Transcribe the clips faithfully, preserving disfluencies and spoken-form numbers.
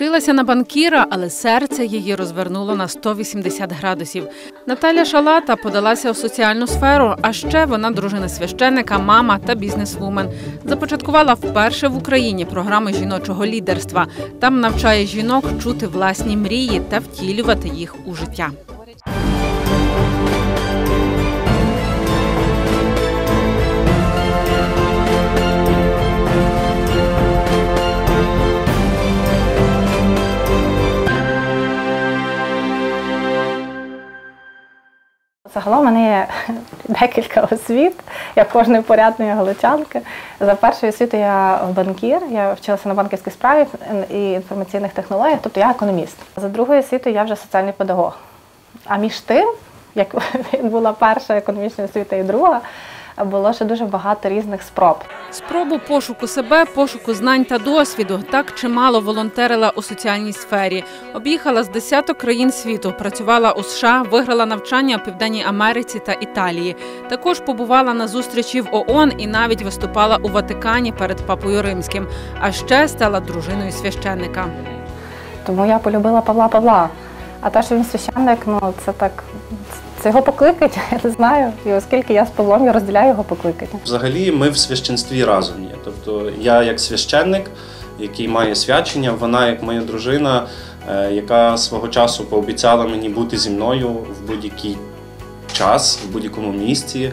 Вчилася на банкіра, але серце її розвернуло на сто вісімдесят градусів. Наталія Шалата подалася у соціальну сферу, а ще вона дружина священника, мама та бізнесвумен. Започаткувала вперше в Україні програму жіночого лідерства. Там навчає жінок чути власні мрії та втілювати їх у життя. Загалом у мене є декілька освіт, як кожної порядної галичанки. За першою освітою я банкір, я вчилася на банківській справі і інформаційних технологіях, тобто я економіст. За другою освітою я вже соціальний педагог. А між тим, як була перша економічна освіта і друга, було ще дуже багато різних спроб. Спробу пошуку себе, пошуку знань та досвіду. Так чимало волонтерила у соціальній сфері. Об'їхала з десяток країн світу, працювала у США, виграла навчання у Південній Америці та Італії. Також побувала на зустрічі в ООН і навіть виступала у Ватикані перед Папою Римським. А ще стала дружиною священника. Тому я полюбила Павла Павла. А те, що він священник, ну це так... Це його покликання, я не знаю, і оскільки я з Павлом, я розділяю його покликання. Взагалі ми в священстві разом є. Тобто я як священник, який має свячення, вона як моя дружина, яка свого часу пообіцяла мені бути зі мною в будь-який час, в будь-якому місці.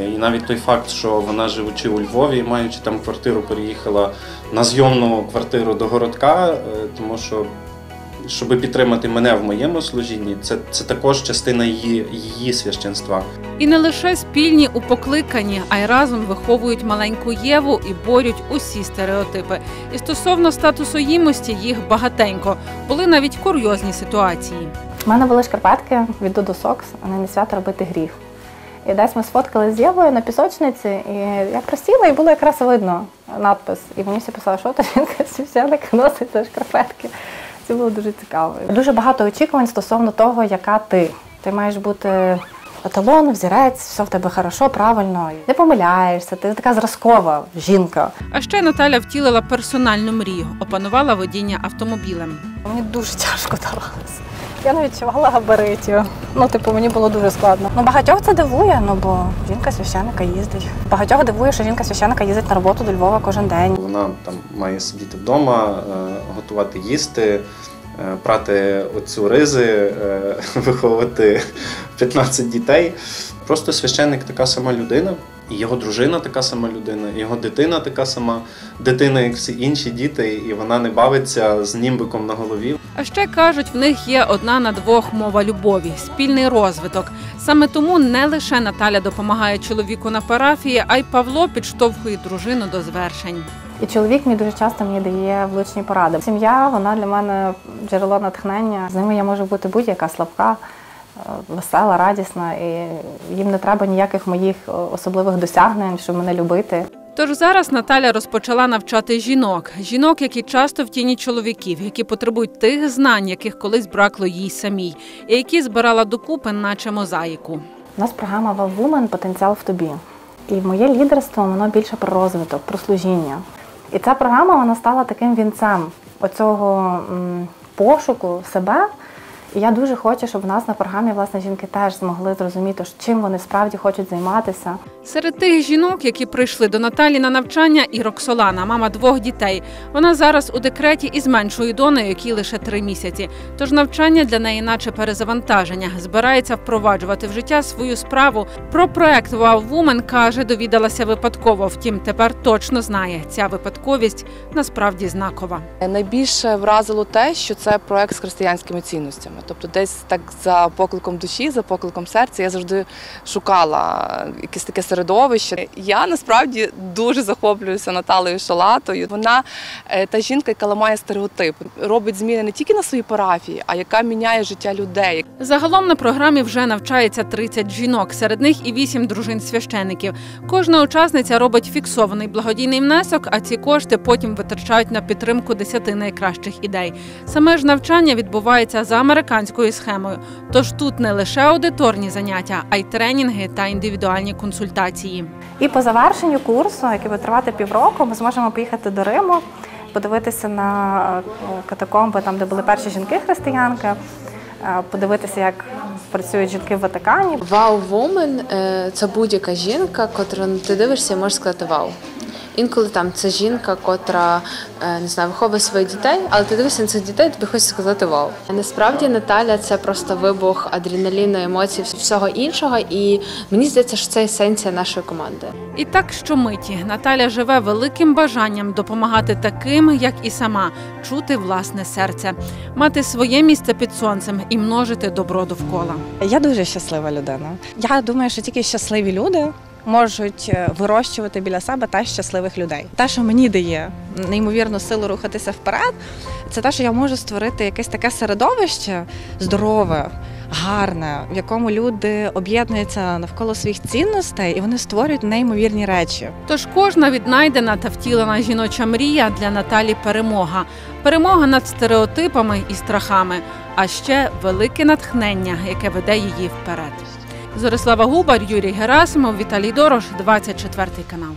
І навіть той факт, що вона, живучи у Львові, маючи там квартиру, переїхала на зйомну квартиру до Городка, тому що щоб підтримати мене в моєму служінні, це, це також частина її, її священства. І не лише спільні у покликанні, а й разом виховують маленьку Єву і борють усі стереотипи. І стосовно статусу їмості їх багатенько. Були навіть курйозні ситуації. У мене були шкарпетки від Dodo Socks, на День свята робити гріх. І десь ми сфоткали з Євою на пісочниці, і я просіла, і було якраз видно надпис. І мені всі писали, що то жінка священник носить за шкарпетки. Це було дуже цікаво. Дуже багато очікувань стосовно того, яка ти. Ти маєш бути еталон, взірець, все в тебе хорошо, правильно. Не помиляєшся, ти така зразкова жінка. А ще Наталя втілила персональну мрію, опанувала водіння автомобілем. Мені дуже тяжко давалося. Я не відчувала габаритів. Ну, типу, мені було дуже складно. Ну, багатьох це дивує, ну, бо жінка священика їздить. Багатьох дивує, що жінка священика їздить на роботу до Львова кожен день. Вона там має сидіти вдома, готувати їсти, прати оцю ризи, виховувати п'ятнадцять дітей. Просто священник така сама людина, і його дружина така сама людина, і його дитина така сама дитина, як всі інші діти, і вона не бавиться з німбиком на голові. А ще, кажуть, в них є одна на двох мова любові – спільний розвиток. Саме тому не лише Наталя допомагає чоловіку на парафії, а й Павло підштовхує дружину до звершень. І чоловік мій дуже часто мені дає влучні поради. Сім'я, вона для мене джерело натхнення. З ними я можу бути будь-яка слабка, весела, радісна, і їм не треба ніяких моїх особливих досягнень, щоб мене любити. Тож зараз Наталя розпочала навчати жінок. Жінок, які часто в тіні чоловіків, які потребують тих знань, яких колись бракло їй самій, і які збирала докупи, наче мозаїку. У нас програма «Вау Вумен» «Потенціал в тобі». І моє лідерство, воно більше про розвиток, про служіння. І ця програма, вона стала таким вінцем оцього пошуку себе. І я дуже хочу, щоб в нас на програмі, власне, жінки теж змогли зрозуміти, чим вони справді хочуть займатися. Серед тих жінок, які прийшли до Наталі на навчання, і Роксолана, мама двох дітей. Вона зараз у декреті із меншою донею, якій лише три місяці. Тож навчання для неї наче перезавантаження. Збирається впроваджувати в життя свою справу. Про проект «Вау Вумен», каже, довідалася випадково. Втім, тепер точно знає, ця випадковість насправді знакова. Найбільше вразило те, що це проект з християнськими цінностями. Тобто десь так за покликом душі, за покликом серця я завжди шукала якесь таке середовище. Я насправді дуже захоплююся Наталією Шалатою. Вона та жінка, яка ламає стереотипи, робить зміни не тільки на своїй парафії, а яка міняє життя людей. Загалом на програмі вже навчається тридцять жінок, серед них і вісім дружин священиків. Кожна учасниця робить фіксований благодійний внесок, а ці кошти потім витрачають на підтримку десяти найкращих ідей. Саме ж навчання відбувається за американською схемою. Тож тут не лише аудиторні заняття, а й тренінги та індивідуальні консультації. І по завершенню курсу, який буде тривати півроку, ми зможемо поїхати до Риму подивитися на катакомби, там, де були перші жінки-християнки, подивитися, як працюють жінки в Ватикані. Вау Вумен – це будь-яка жінка, котру ти дивишся і можеш сказати «вау». Інколи там це жінка, котра, не знаю, виховує своїх дітей, але ти дивишся на цих дітей, тобі хочеться сказати «вау». Насправді Наталя – це просто вибух адреналіну, емоцій, всього іншого, і мені здається, що це есенція нашої команди. І так щомиті Наталя живе великим бажанням допомагати таким, як і сама, чути власне серце, мати своє місце під сонцем і множити добро довкола. Я дуже щаслива людина. Я думаю, що тільки щасливі люди можуть вирощувати біля себе та щасливих людей. Те, що мені дає неймовірну силу рухатися вперед, це те, що я можу створити якесь таке середовище здорове, гарне, в якому люди об'єднуються навколо своїх цінностей і вони створюють неймовірні речі. Тож кожна віднайдена та втілена жіноча мрія для Наталі – перемога. Перемога над стереотипами і страхами, а ще велике натхнення, яке веде її вперед. Зореслава Губарь, Юрій Герасимов, Віталій Дорож, двадцять четвертий канал.